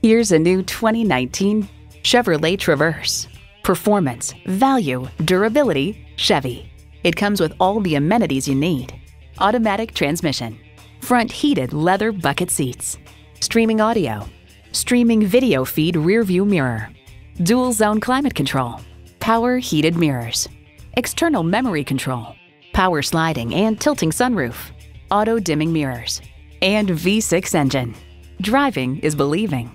Here's a new 2019 Chevrolet Traverse. Performance, value, durability, Chevy. It comes with all the amenities you need. Automatic transmission, front heated leather bucket seats, streaming audio, streaming video feed rear view mirror, dual zone climate control, power heated mirrors, external memory control, power sliding and tilting sunroof, auto dimming mirrors, and V6 engine. Driving is believing.